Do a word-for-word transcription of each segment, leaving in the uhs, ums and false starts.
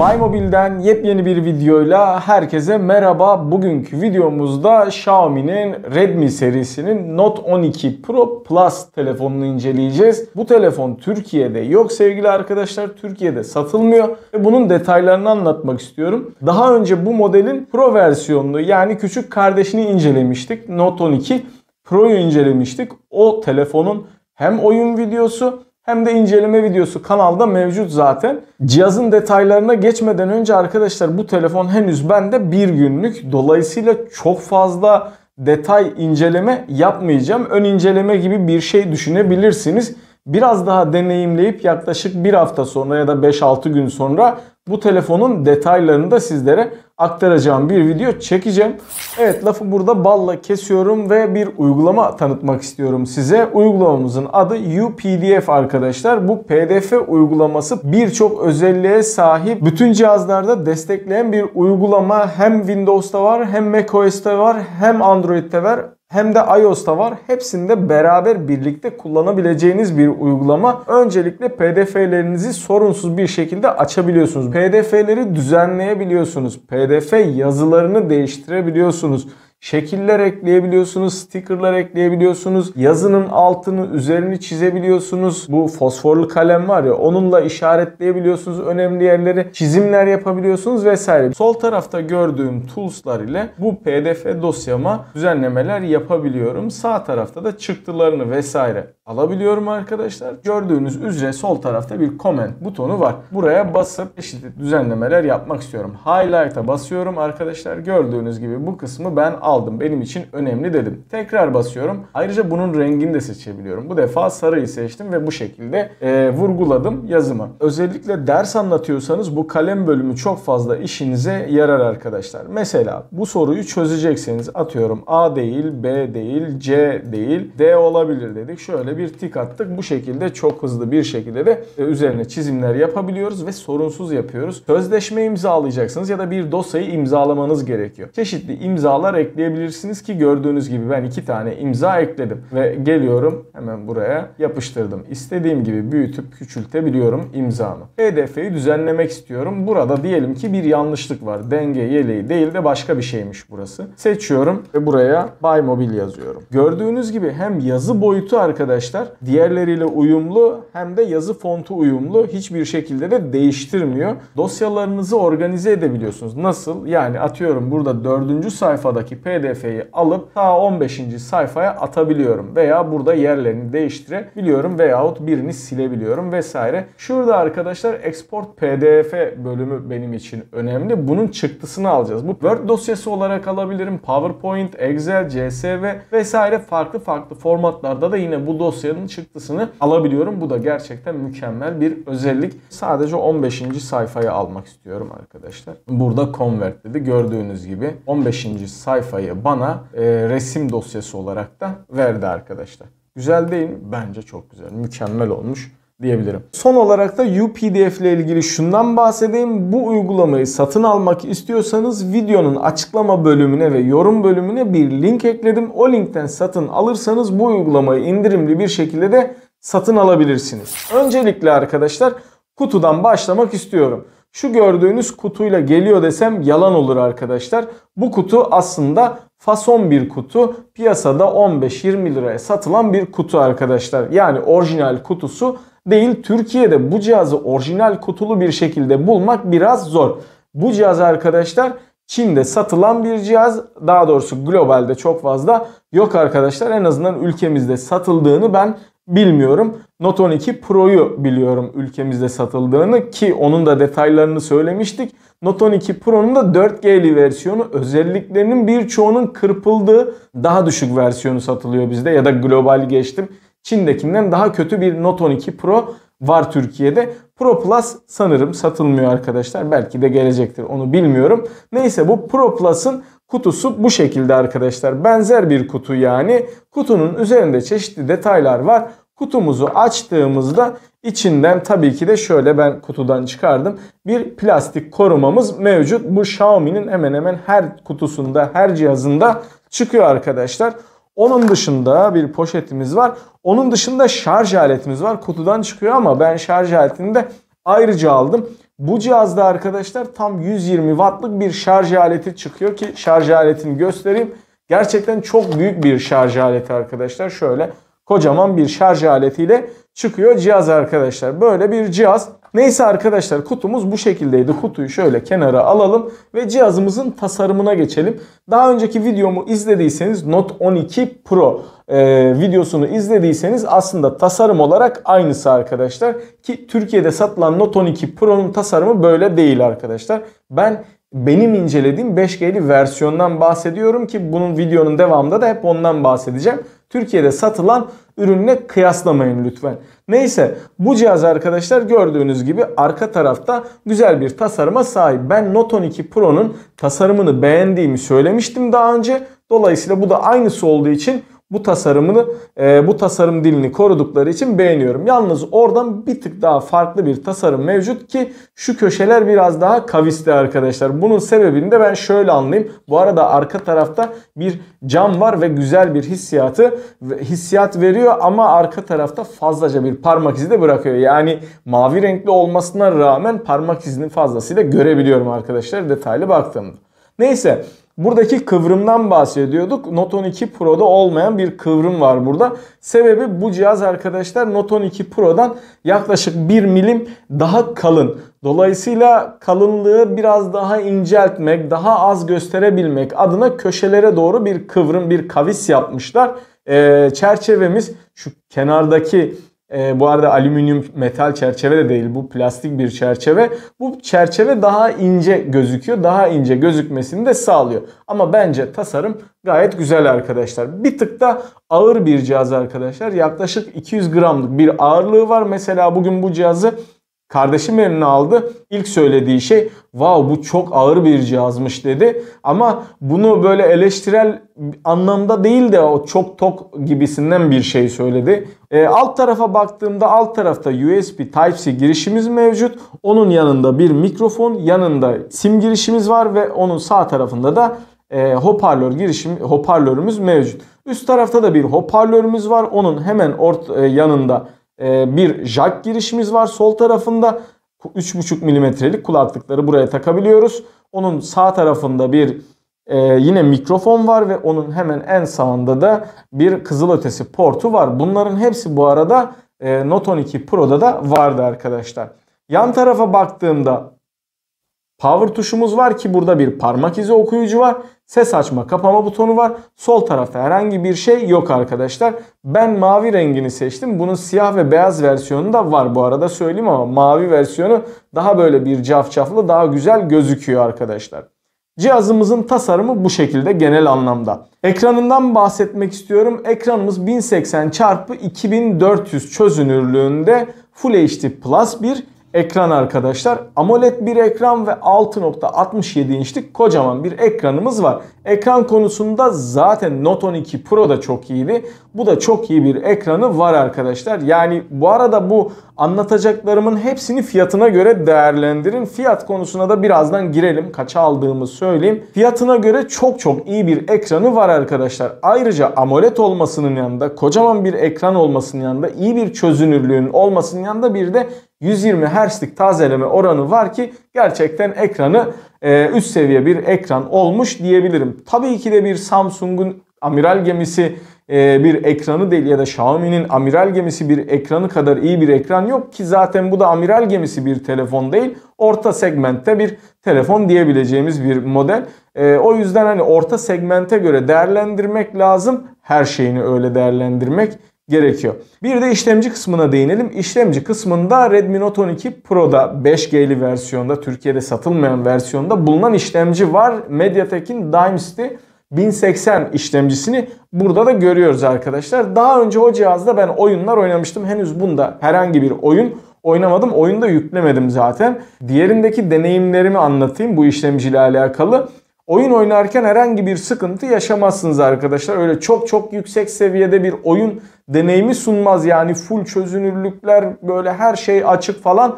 Bay Mobil'den yepyeni bir videoyla herkese merhaba. Bugünkü videomuzda Xiaomi'nin Redmi serisinin Note on iki Pro Plus telefonunu inceleyeceğiz. Bu telefon Türkiye'de yok sevgili arkadaşlar. Türkiye'de satılmıyor. Bunun detaylarını anlatmak istiyorum. Daha önce bu modelin Pro versiyonunu, yani küçük kardeşini incelemiştik. Note on iki Pro'yu incelemiştik. O telefonun hem oyun videosu hem de inceleme videosu kanalda mevcut zaten. Cihazın detaylarına geçmeden önce arkadaşlar, bu telefon henüz bende bir günlük. Dolayısıyla çok fazla detay inceleme yapmayacağım. Ön inceleme gibi bir şey düşünebilirsiniz. Biraz daha deneyimleyip yaklaşık bir hafta sonra ya da beş altı gün sonra bu telefonun detaylarını da sizlere aktaracağım bir video çekeceğim. Evet, lafı burada balla kesiyorum ve bir uygulama tanıtmak istiyorum size. Uygulamamızın adı U P D F arkadaşlar. Bu P D F uygulaması birçok özelliğe sahip, bütün cihazlarda destekleyen bir uygulama. Hem Windows'ta var, hem macOS'ta var, hem Android'te var, hem de iOS'ta var. Hepsinde beraber birlikte kullanabileceğiniz bir uygulama. Öncelikle P D F'lerinizi sorunsuz bir şekilde açabiliyorsunuz. P D F'leri düzenleyebiliyorsunuz. P D F yazılarını değiştirebiliyorsunuz. Şekiller ekleyebiliyorsunuz, stickerlar ekleyebiliyorsunuz, yazının altını, üzerini çizebiliyorsunuz. Bu fosforlu kalem var ya, onunla işaretleyebiliyorsunuz önemli yerleri, çizimler yapabiliyorsunuz vesaire. Sol tarafta gördüğüm tools'lar ile bu P D F dosyama düzenlemeler yapabiliyorum. Sağ tarafta da çıktılarını vesaire alabiliyorum arkadaşlar. Gördüğünüz üzere sol tarafta bir comment butonu var. Buraya basıp çeşitli düzenlemeler yapmak istiyorum. Highlight'a basıyorum arkadaşlar. Gördüğünüz gibi bu kısmı ben aldım. aldım. Benim için önemli dedim. Tekrar basıyorum. Ayrıca bunun rengini de seçebiliyorum. Bu defa sarıyı seçtim ve bu şekilde e, vurguladım yazımı. Özellikle ders anlatıyorsanız bu kalem bölümü çok fazla işinize yarar arkadaşlar. Mesela bu soruyu çözecekseniz, atıyorum A değil, B değil, C değil, D olabilir dedik. Şöyle bir tik attık. Bu şekilde çok hızlı bir şekilde de e, üzerine çizimler yapabiliyoruz ve sorunsuz yapıyoruz. Sözleşme imzalayacaksınız ya da bir dosyayı imzalamanız gerekiyor. Çeşitli imzalar ekleyebilirsiniz. ekleyebilirsiniz ki gördüğünüz gibi ben iki tane imza ekledim ve geliyorum hemen buraya yapıştırdım. İstediğim gibi büyütüp küçültebiliyorum imzamı. P D F'yi düzenlemek istiyorum. Burada diyelim ki bir yanlışlık var. Denge yeleği değil de başka bir şeymiş burası. Seçiyorum ve buraya Bay Mobil yazıyorum. Gördüğünüz gibi hem yazı boyutu arkadaşlar diğerleriyle uyumlu, hem de yazı fontu uyumlu. Hiçbir şekilde de değiştirmiyor. Dosyalarınızı organize edebiliyorsunuz. Nasıl? Yani atıyorum burada dördüncü sayfadaki P D F'yi alıp ta on beşinci sayfaya atabiliyorum veya burada yerlerini değiştirebiliyorum veyahut birini silebiliyorum vesaire. Şurada arkadaşlar Export P D F bölümü benim için önemli. Bunun çıktısını alacağız. Bu Word dosyası olarak alabilirim. PowerPoint, Excel, C S V vesaire farklı farklı formatlarda da yine bu dosyanın çıktısını alabiliyorum. Bu da gerçekten mükemmel bir özellik. Sadece on beşinci sayfayı almak istiyorum arkadaşlar. Burada Convert dedi. Gördüğünüz gibi on beşinci sayfa sayfayı bana e, resim dosyası olarak da verdi arkadaşlar. Güzel değil mi? Bence çok güzel. Mükemmel olmuş diyebilirim. Son olarak da U P D F ile ilgili şundan bahsedeyim. Bu uygulamayı satın almak istiyorsanız videonun açıklama bölümüne ve yorum bölümüne bir link ekledim. O linkten satın alırsanız bu uygulamayı indirimli bir şekilde de satın alabilirsiniz. Öncelikle arkadaşlar kutudan başlamak istiyorum. Şu gördüğünüz kutuyla geliyor desem yalan olur arkadaşlar. Bu kutu aslında fason bir kutu. Piyasada on beş yirmi liraya satılan bir kutu arkadaşlar. Yani orijinal kutusu değil. Türkiye'de bu cihazı orijinal kutulu bir şekilde bulmak biraz zor. Bu cihaz arkadaşlar Çin'de satılan bir cihaz. Daha doğrusu globalde çok fazla yok arkadaşlar. En azından ülkemizde satıldığını ben bilmiyorum. Note on iki Pro'yu biliyorum ülkemizde satıldığını, ki onun da detaylarını söylemiştik. Note on iki Pro'nun da dört G'li versiyonu, özelliklerinin birçoğunun kırpıldığı daha düşük versiyonu satılıyor bizde, ya da global geçtim. Çin'dekinden daha kötü bir Note on iki Pro var Türkiye'de. Pro Plus sanırım satılmıyor arkadaşlar. Belki de gelecektir, onu bilmiyorum. Neyse, bu Pro Plus'ın kutusu bu şekilde arkadaşlar. Benzer bir kutu yani. Kutunun üzerinde çeşitli detaylar var. Kutumuzu açtığımızda içinden tabii ki de şöyle, ben kutudan çıkardım, bir plastik korumamız mevcut. Bu Xiaomi'nin hemen hemen her kutusunda, her cihazında çıkıyor arkadaşlar. Onun dışında bir poşetimiz var. Onun dışında şarj aletimiz var. Kutudan çıkıyor ama ben şarj aletini de ayrıca aldım. Bu cihazda arkadaşlar tam yüz yirmi wattlık bir şarj aleti çıkıyor ki şarj aletini göstereyim. Gerçekten çok büyük bir şarj aleti arkadaşlar. Şöyle kocaman bir şarj aletiyle çıkıyor cihaz arkadaşlar. Böyle bir cihaz. Neyse arkadaşlar, kutumuz bu şekildeydi. Kutuyu şöyle kenara alalım ve cihazımızın tasarımına geçelim. Daha önceki videomu izlediyseniz Note on iki Pro e, videosunu izlediyseniz aslında tasarım olarak aynısı arkadaşlar. Ki Türkiye'de satılan Note on iki Pro'nun tasarımı böyle değil arkadaşlar. Ben benim incelediğim beş G'li versiyondan bahsediyorum ki bunun videonun devamında da hep ondan bahsedeceğim. Türkiye'de satılan ürünle kıyaslamayın lütfen. Neyse, bu cihaz arkadaşlar gördüğünüz gibi arka tarafta güzel bir tasarıma sahip. Ben Note on iki Pro'nun tasarımını beğendiğimi söylemiştim daha önce. Dolayısıyla bu da aynısı olduğu için bu tasarımını, bu tasarım dilini korudukları için beğeniyorum. Yalnız oradan bir tık daha farklı bir tasarım mevcut ki şu köşeler biraz daha kavisli arkadaşlar. Bunun sebebini de ben şöyle anlayayım. Bu arada arka tarafta bir cam var ve güzel bir hissiyatı hissiyat veriyor ama arka tarafta fazlaca bir parmak izi de bırakıyor. Yani mavi renkli olmasına rağmen parmak izini fazlasıyla görebiliyorum arkadaşlar detaylı baktığımda. Neyse, buradaki kıvrımdan bahsediyorduk. Note on iki Pro'da olmayan bir kıvrım var burada. Sebebi bu cihaz arkadaşlar Note on iki Pro'dan yaklaşık bir milim daha kalın. Dolayısıyla kalınlığı biraz daha inceltmek, daha az gösterebilmek adına köşelere doğru bir kıvrım, bir kavis yapmışlar. Ee, çerçevemiz şu kenardaki... Ee, bu arada alüminyum metal çerçeve de değil, bu plastik bir çerçeve. Bu çerçeve daha ince gözüküyor. Daha ince gözükmesini de sağlıyor. Ama bence tasarım gayet güzel arkadaşlar. Bir tık da ağır bir cihaz arkadaşlar. Yaklaşık iki yüz gramlık bir ağırlığı var. Mesela bugün bu cihazı kardeşim eline aldı. İlk söylediği şey, wow bu çok ağır bir cihazmış dedi. Ama bunu böyle eleştirel anlamda değil de o çok tok gibisinden bir şey söyledi. E, alt tarafa baktığımda alt tarafta U S B Type C girişimiz mevcut. Onun yanında bir mikrofon, yanında sim girişimiz var ve onun sağ tarafında da e, hoparlör girişim hoparlörümüz mevcut. Üst tarafta da bir hoparlörümüz var. Onun hemen orta, e, yanında bir jack girişimiz var. Sol tarafında üç buçuk milimetrelik kulaklıkları buraya takabiliyoruz. Onun sağ tarafında bir e, yine mikrofon var ve onun hemen en sağında da bir kızılötesi portu var. Bunların hepsi bu arada e, Note on iki Pro'da da vardı arkadaşlar. Yan tarafa baktığımda power tuşumuz var ki burada bir parmak izi okuyucu var. Ses açma kapama butonu var. Sol tarafta herhangi bir şey yok arkadaşlar. Ben mavi rengini seçtim. Bunun siyah ve beyaz versiyonu da var bu arada söyleyeyim ama mavi versiyonu daha böyle bir cafcaflı, daha güzel gözüküyor arkadaşlar. Cihazımızın tasarımı bu şekilde genel anlamda. Ekranından bahsetmek istiyorum. Ekranımız bin seksen çarpı iki bin dört yüz çözünürlüğünde Full H D Plus bir ekran arkadaşlar. AMOLED bir ekran ve altı nokta altmış yedi inçlik kocaman bir ekranımız var. Ekran konusunda zaten Note on iki Pro'da çok iyiydi. Bu da çok iyi bir ekranı var arkadaşlar. Yani bu arada bu anlatacaklarımın hepsini fiyatına göre değerlendirin. Fiyat konusuna da birazdan girelim. Kaça aldığımı söyleyeyim. Fiyatına göre çok çok iyi bir ekranı var arkadaşlar. Ayrıca AMOLED olmasının yanında, kocaman bir ekran olmasının yanında, iyi bir çözünürlüğün olmasının yanında bir de yüz yirmi hertzlik tazeleme oranı var ki gerçekten ekranı e, üst seviye bir ekran olmuş diyebilirim. Tabii ki de bir Samsung'un amiral gemisi e, bir ekranı değil ya da Xiaomi'nin amiral gemisi bir ekranı kadar iyi bir ekran yok ki zaten bu da amiral gemisi bir telefon değil. Orta segmentte bir telefon diyebileceğimiz bir model. E, o yüzden hani orta segmente göre değerlendirmek lazım. Her şeyini öyle değerlendirmek gerekiyor. Bir de işlemci kısmına değinelim. İşlemci kısmında Redmi Note on iki Pro'da beş G'li versiyonda, Türkiye'de satılmayan versiyonda bulunan işlemci var. MediaTek'in Dimensity bin seksen işlemcisini burada da görüyoruz arkadaşlar. Daha önce o cihazda ben oyunlar oynamıştım. Henüz bunda herhangi bir oyun oynamadım. Oyunu da yüklemedim zaten. Diğerindeki deneyimlerimi anlatayım bu işlemciyle alakalı. Oyun oynarken herhangi bir sıkıntı yaşamazsınız arkadaşlar. Öyle çok çok yüksek seviyede bir oyun deneyimi sunmaz. Yani full çözünürlükler, böyle her şey açık falan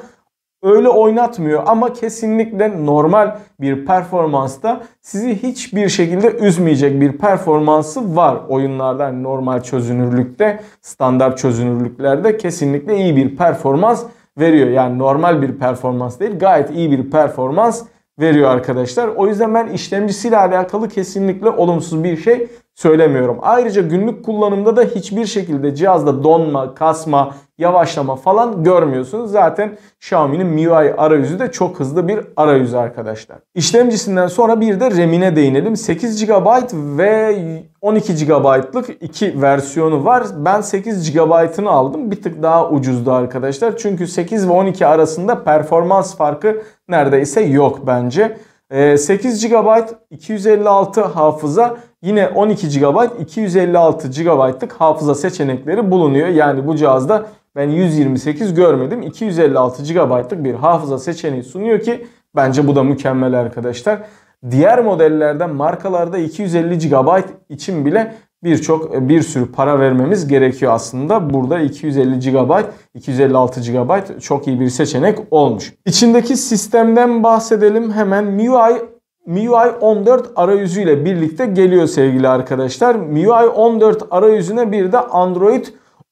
öyle oynatmıyor. Ama kesinlikle normal bir performansta sizi hiçbir şekilde üzmeyecek bir performansı var. Oyunlarda normal çözünürlükte, standart çözünürlüklerde kesinlikle iyi bir performans veriyor. Yani normal bir performans değil, gayet iyi bir performans veriyor arkadaşlar. O yüzden ben işlemcisiyle alakalı kesinlikle olumsuz bir şey söylemiyorum. Ayrıca günlük kullanımda da hiçbir şekilde cihazda donma, kasma, yavaşlama falan görmüyorsunuz. Zaten Xiaomi'nin M I U I arayüzü de çok hızlı bir arayüz arkadaşlar. İşlemcisinden sonra bir de RAM'ine değinelim. sekiz gigabayt ve on iki gigabaytlık iki versiyonu var. Ben sekiz gigabaytını aldım. Bir tık daha ucuzdu arkadaşlar. Çünkü sekiz ve on iki arasında performans farkı neredeyse yok bence. sekiz gigabayt iki yüz elli altı hafıza, yine on iki gigabayt iki yüz elli altı gigabaytlık hafıza seçenekleri bulunuyor. Yani bu cihazda ben yüz yirmi sekiz görmedim. iki yüz elli altı gigabaytlık bir hafıza seçeneği sunuyor ki bence bu da mükemmel arkadaşlar. Diğer modellerde, markalarda iki yüz elli gigabayt için bile birçok bir sürü para vermemiz gerekiyor aslında. Burada iki yüz elli gigabayt, iki yüz elli altı gigabayt çok iyi bir seçenek olmuş. İçindeki sistemden bahsedelim hemen. M I U I M I U I on dört arayüzüyle birlikte geliyor sevgili arkadaşlar. M I U I on dört arayüzüne bir de Android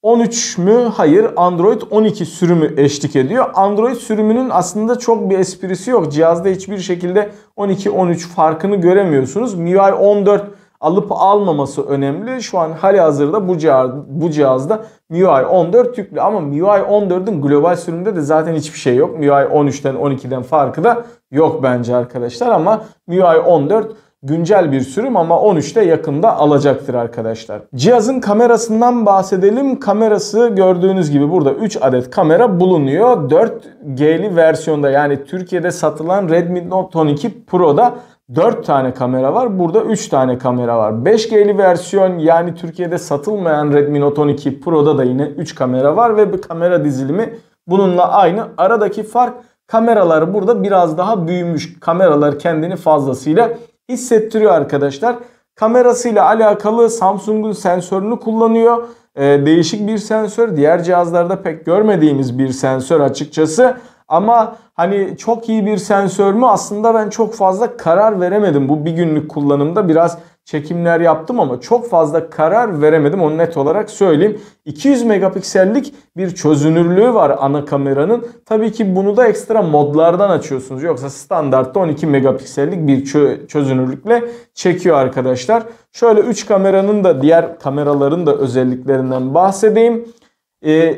on üç mü? Hayır, Android on iki sürümü eşlik ediyor. Android sürümünün aslında çok bir esprisi yok. Cihazda hiçbir şekilde on iki on üç farkını göremiyorsunuz. M I U I on dört alıp almaması önemli. Şu an hali hazırda bu, cihaz, bu cihazda M I U I on dört yüklü ama M I U I on dördün global sürümünde de zaten hiçbir şey yok. M I U I on üçten on ikiden farkı da yok bence arkadaşlar ama M I U I on dört güncel bir sürüm ama on üçte yakında alacaktır arkadaşlar. Cihazın kamerasından bahsedelim. Kamerası gördüğünüz gibi burada üç adet kamera bulunuyor. dört G'li versiyonda, yani Türkiye'de satılan Redmi Note on iki Pro'da dört tane kamera var. Burada üç tane kamera var. beş G'li versiyon, yani Türkiye'de satılmayan Redmi Note on iki Pro'da da yine üç kamera var ve bir kamera dizilimi bununla aynı. Aradaki fark, kameralar burada biraz daha büyümüş. Kameralar kendini fazlasıyla hissettiriyor arkadaşlar. Kamerasıyla alakalı Samsung'un sensörünü kullanıyor. Ee, değişik bir sensör. Diğer cihazlarda pek görmediğimiz bir sensör açıkçası. Ama hani çok iyi bir sensör mü? Aslında ben çok fazla karar veremedim. Bu bir günlük kullanımda biraz çekimler yaptım ama çok fazla karar veremedim. Onu net olarak söyleyeyim. iki yüz megapiksellik bir çözünürlüğü var ana kameranın. Tabii ki bunu da ekstra modlardan açıyorsunuz. Yoksa standartta on iki megapiksellik bir çözünürlükle çekiyor arkadaşlar. Şöyle üç kameranın da diğer kameraların da özelliklerinden bahsedeyim.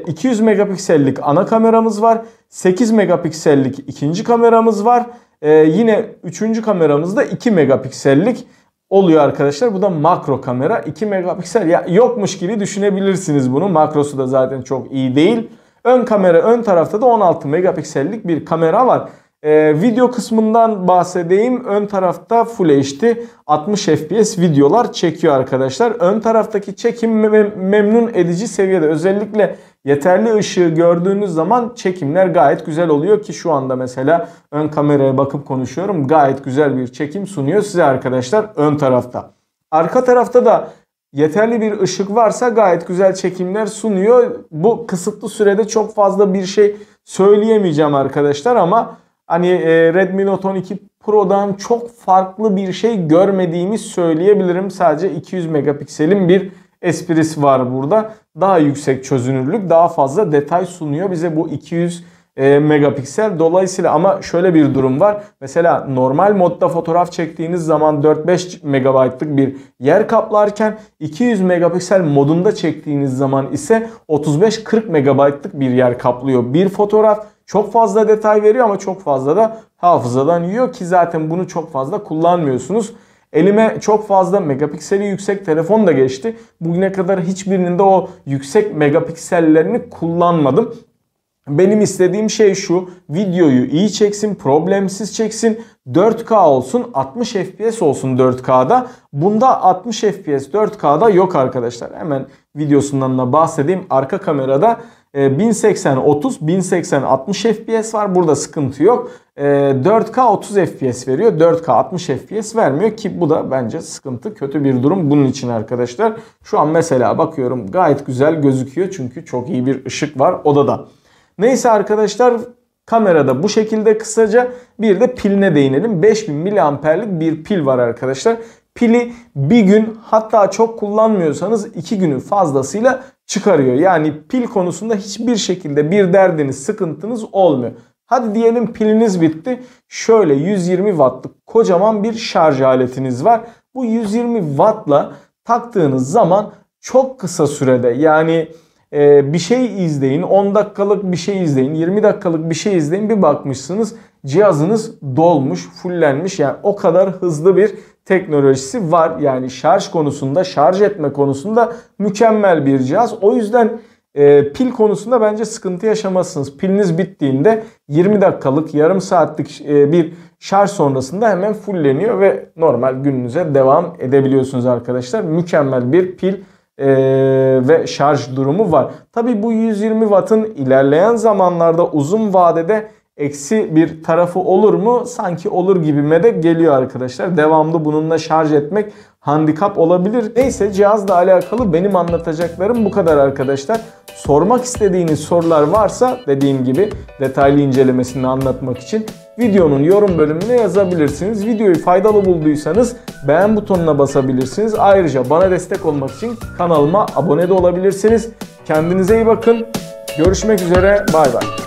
iki yüz megapiksellik ana kameramız var. sekiz megapiksellik ikinci kameramız var. Ee, yine üçüncü kameramızda iki megapiksellik oluyor arkadaşlar. Bu da makro kamera. iki megapiksel ya, yokmuş gibi düşünebilirsiniz bunu. Makrosu da zaten çok iyi değil. Ön kamera, ön tarafta da on altı megapiksellik bir kamera var. Ee, video kısmından bahsedeyim. Ön tarafta Full H D altmış F P S videolar çekiyor arkadaşlar. Ön taraftaki çekim memnun edici seviyede. Özellikle yeterli ışığı gördüğünüz zaman çekimler gayet güzel oluyor ki şu anda mesela ön kameraya bakıp konuşuyorum. Gayet güzel bir çekim sunuyor size arkadaşlar ön tarafta. Arka tarafta da yeterli bir ışık varsa gayet güzel çekimler sunuyor. Bu kısıtlı sürede çok fazla bir şey söyleyemeyeceğim arkadaşlar ama hani e, Redmi Note on iki Pro'dan çok farklı bir şey görmediğimi söyleyebilirim. Sadece iki yüz megapikselin bir esprisi var burada. Daha yüksek çözünürlük, daha fazla detay sunuyor bize bu iki yüz megapiksel. Dolayısıyla ama şöyle bir durum var. Mesela normal modda fotoğraf çektiğiniz zaman dört beş megabaytlık bir yer kaplarken iki yüz megapiksel modunda çektiğiniz zaman ise otuz beş kırk megabaytlık bir yer kaplıyor bir fotoğraf. Çok fazla detay veriyor ama çok fazla da hafızadan yiyor ki zaten bunu çok fazla kullanmıyorsunuz. Elime çok fazla megapikseli yüksek telefon da geçti. Bugüne kadar hiçbirinin de o yüksek megapiksellerini kullanmadım. Benim istediğim şey şu: videoyu iyi çeksin, problemsiz çeksin, dört K olsun, altmış F P S olsun dört K'da. Bunda altmış F P S dört K'da yok arkadaşlar. Hemen videosundan da bahsedeyim. Arka kamerada bin seksen otuz, bin seksen altmış F P S var. Burada sıkıntı yok. dört K otuz F P S veriyor. dört K altmış F P S vermiyor ki bu da bence sıkıntı, kötü bir durum bunun için arkadaşlar. Şu an mesela bakıyorum gayet güzel gözüküyor çünkü çok iyi bir ışık var odada. Neyse arkadaşlar, kamerada bu şekilde kısaca. Bir de piline değinelim. beş bin miliamperlik bir pil var arkadaşlar. Pili bir gün, hatta çok kullanmıyorsanız iki günü fazlasıyla çıkarıyor. Yani pil konusunda hiçbir şekilde bir derdiniz, sıkıntınız olmuyor. Hadi diyelim piliniz bitti. Şöyle yüz yirmi wattlık kocaman bir şarj aletiniz var. Bu yüz yirmi wattla taktığınız zaman çok kısa sürede, yani e, bir şey izleyin, on dakikalık bir şey izleyin, yirmi dakikalık bir şey izleyin, bir bakmışsınız cihazınız dolmuş, fullenmiş. Yani o kadar hızlı bir teknolojisi var. Yani şarj konusunda, şarj etme konusunda mükemmel bir cihaz. O yüzden e, pil konusunda bence sıkıntı yaşamazsınız. Piliniz bittiğinde yirmi dakikalık, yarım saatlik e, bir şarj sonrasında hemen fulleniyor ve normal gününüze devam edebiliyorsunuz arkadaşlar. Mükemmel bir pil Ee, ve şarj durumu var. Tabi bu yüz yirmi watt'ın ilerleyen zamanlarda uzun vadede eksi bir tarafı olur mu? Sanki olur gibime de geliyor arkadaşlar. Devamlı bununla şarj etmek handikap olabilir. Neyse, cihazla alakalı benim anlatacaklarım bu kadar arkadaşlar. Sormak istediğiniz sorular varsa, dediğim gibi detaylı incelemesini anlatmak için videonun yorum bölümüne yazabilirsiniz. Videoyu faydalı bulduysanız beğen butonuna basabilirsiniz. Ayrıca bana destek olmak için kanalıma abone de olabilirsiniz. Kendinize iyi bakın. Görüşmek üzere. Bay bay.